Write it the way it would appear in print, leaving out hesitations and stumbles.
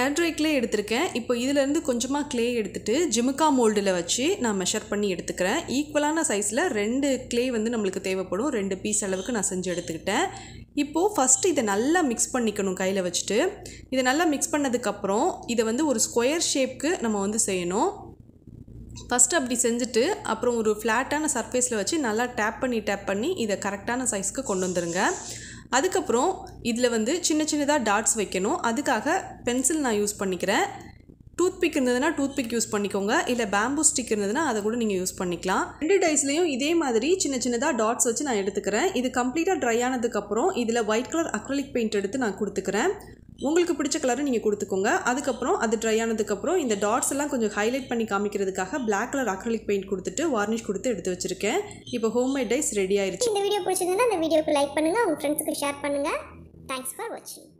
एड्रे clay इतना कुछ clay जिमुका mould वे ना मेशर पड़ी ईक्वलान सैसल रे क्ले वो नम्बर देवपड़ो रे पीस ना सेटें इो फर्स्ट ना मिक्स पड़ो कई वोटे ना मिक्स पड़को और स्कोयर शेप्पु नम्बर सेयणुम फर्स्ट अभी से अब फ्लैटान सर्फेस वे ना टैप पड़ी करेक्टान सैज़ुक्कु कोंडु அதுக்கப்புறம் இதுல வந்து சின்ன சின்னதா டாட்ஸ் வைக்கணும். அதுக்காக பென்சில் நான் யூஸ் பண்ணிக்கிறேன். டூத் பிக் இருந்ததுனா டூத் பிக் யூஸ் பண்ணிக்கோங்க. இல்ல பாம்பு ஸ்டிக் இருந்ததுனா அத கூட நீங்க யூஸ் பண்ணிக்கலாம். ரெண்டு டைஸ்லயும் இதே மாதிரி சின்ன சின்னதா டாட்ஸ் வச்சு நான் எடுத்துக்கறேன். இது கம்ப்ளீட்டா ட்ரை ஆனதுக்கு அப்புறம் இதுல ஒயிட் கலர் அக்ரிலிக் பெயிண்ட் எடுத்து நான் கொடுத்துக்கறேன். உங்களுக்கு பிடிச்ச கலரை நீங்க கொடுத்துக்கோங்க. அதுக்கு அப்புறம் அது ட்ரை ஆனதுக்கு அப்புறம் இந்த டாட்ஸ் எல்லாம் கொஞ்சம் ஹைலைட் பண்ணி காமிக்கிறதுக்காக Black கலர் அக்ரிலிக் பெயிண்ட் கொடுத்துட்டு வார்னிஷ் கொடுத்து எடுத்து வச்சிருக்கேன். இப்போ ஹோம்மேட் டைஸ் ரெடி ஆயிருச்சு. இந்த வீடியோ பிடிச்சிருந்தா அந்த வீடியோக்கு லைக் பண்ணுங்க, உங்க ஃப்ரெண்ட்ஸ்க்கு ஷேர் பண்ணுங்க. Thanks for watching.